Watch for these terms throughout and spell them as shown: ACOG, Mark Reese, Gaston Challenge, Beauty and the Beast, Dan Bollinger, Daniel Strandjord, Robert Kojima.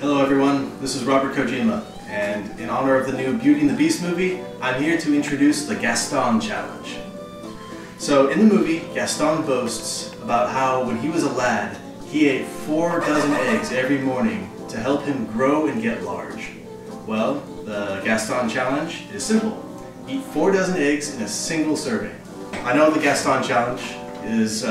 Hello everyone, this is Robert Kojima, and in honor of the new Beauty and the Beast movie, I'm here to introduce the Gaston Challenge. So in the movie, Gaston boasts about how when he was a lad, he ate 4 dozen eggs every morning to help him grow and get large. Well, the Gaston Challenge is simple. Eat 4 dozen eggs in a single serving. I know the Gaston Challenge is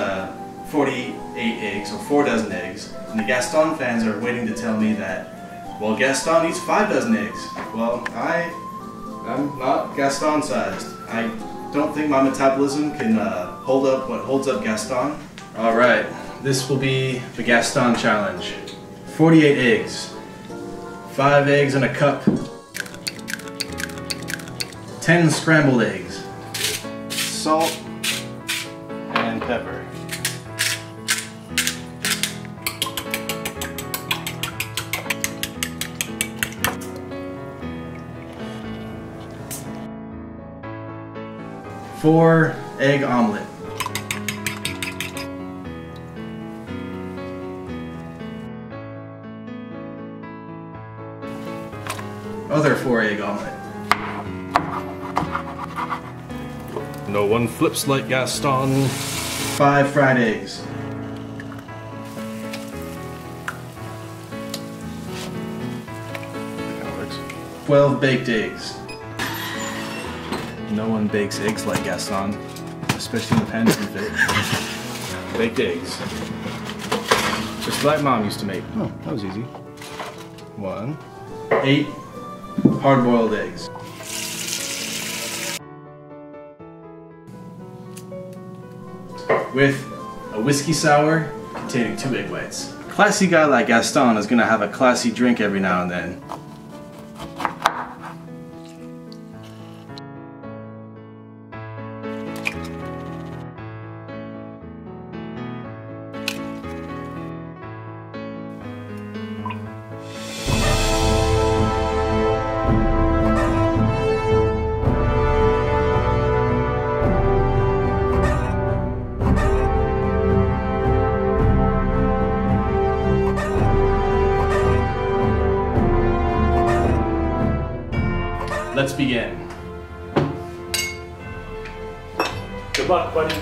48 eggs, or 4 dozen eggs, and the Gaston fans are waiting to tell me that, well, Gaston eats 5 dozen eggs. Well, I'm not Gaston-sized. I don't think my metabolism can hold up what holds up Gaston. Alright, this will be the Gaston Challenge. 48 eggs, 5 eggs in a cup, 10 scrambled eggs, salt, and pepper. Four egg omelet. 4 egg omelet. No one flips like Gaston. 5 fried eggs. 12 baked eggs. No one bakes eggs like Gaston, especially in the pan. Baked eggs. Just like Mom used to make. Oh, that was easy. 8 hard-boiled eggs. with a whiskey sour containing 2 egg whites. Classy guy like Gaston is gonna have a classy drink every now and then. Let's begin. Good luck, buddy.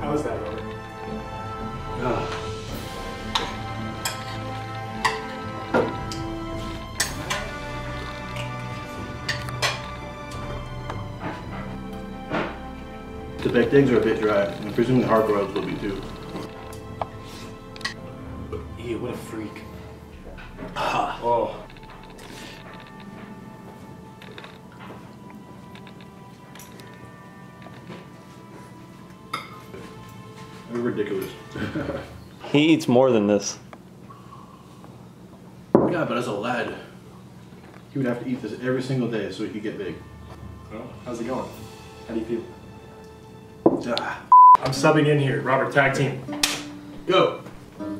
How was that, Robert? The baked eggs are a bit dry, and presumably the hard-boiled will be too. Ew, what a freak. Oh. They're ridiculous. He eats more than this. Yeah, but as a lad, he would have to eat this every single day so he could get big. Well, how's it going? How do you feel? I'm subbing in here. Robert, tag team. Go!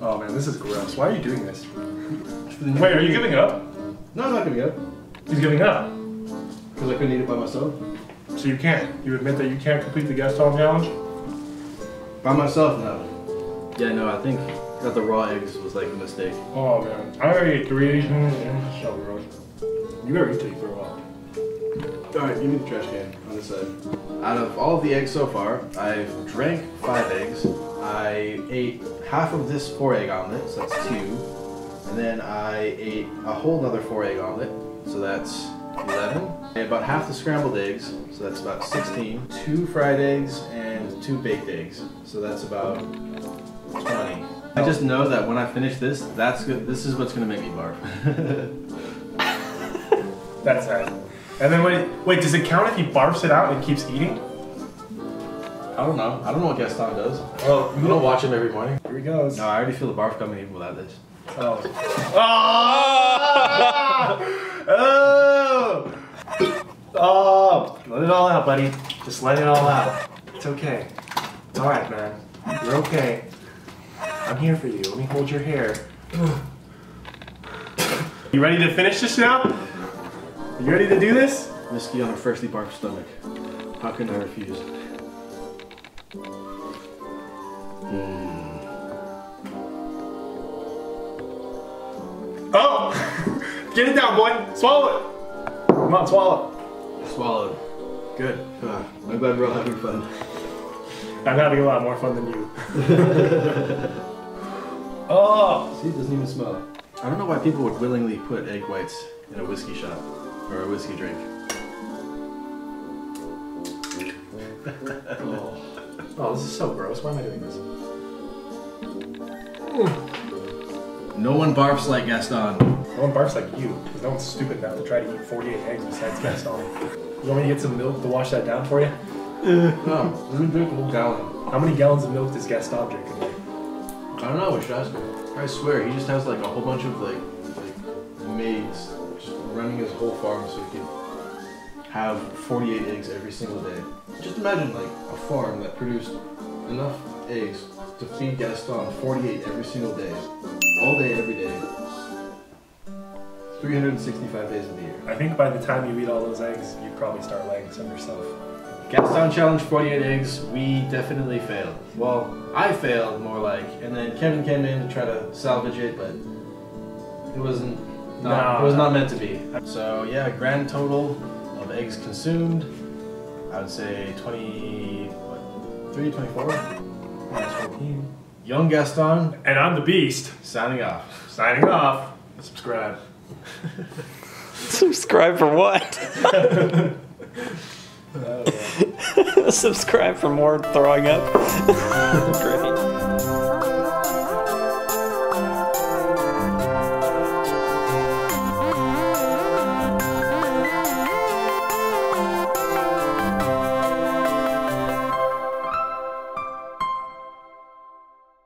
Oh man, this is gross. Why are you doing this? Wait, are you giving up? No, I'm not giving up. He's giving up? Because I couldn't eat it by myself. So you can't? You admit that you can't complete the Gaston Challenge? By myself, no. Yeah, no, I think that the raw eggs was like a mistake. Oh man, I already ate 3 eggs. It's so gross. You better eat till you throw up. Alright, give me the trash can on this side. Out of all of the eggs so far, I've drank 5 eggs. I ate half of this 4-egg omelet, so that's 2. And then I ate a whole other 4-egg omelet, so that's 11. I ate about half the scrambled eggs, so that's about 16. 2 fried eggs and 2 baked eggs, so that's about 20. I just know that when I finish this, that's good. This is what's going to make me barf. That's right. And then wait, does it count if he barfs it out and keeps eating? I don't know. I don't know what Gaston does. Well, you don't watch him every morning. Here he goes. No, I already feel the barf coming even without this. Oh. Oh! Oh! Oh! Let it all out, buddy. Just let it all out. It's okay. It's alright, man. You're okay. I'm here for you. Let me hold your hair. You ready to finish this now? You ready to do this? Whiskey on a freshly barfed stomach. How can I refuse? Oh! Get it down, boy! Swallow it! Come on, swallow it. Swallow it. Good. I'm glad we're all having fun. I'm having a lot more fun than you. Oh! See, it doesn't even smell. I don't know why people would willingly put egg whites in a whiskey shot or a whiskey drink. Oh. Oh, this is so gross. Why am I doing this? No one barfs like Gaston. No one barfs like you. Because no one's stupid enough to try to eat 48 eggs besides Gaston. You want me to get some milk to wash that down for you? No, let me drink a whole gallon. How many gallons of milk does Gaston drink a day? I don't know, we should ask him. I swear, he just has like a whole bunch of like maids just running his whole farm so he can have 48 eggs every single day. Just imagine like a farm that produced enough eggs to feed Gaston 48 every single day, all day, every day, 365 days of the year. I think by the time you eat all those eggs, you'd probably start laying some yourself. Gaston Challenge 48 eggs, we definitely failed. Well, I failed more like, and then Kevin came in to try to salvage it, but it wasn't, it was not meant to be. So yeah, grand total of eggs consumed, I would say 24? Minus 14. Young Gaston. And I'm the Beast. Signing off. Signing off. Subscribe. Subscribe for what? Subscribe for more throwing up. Great.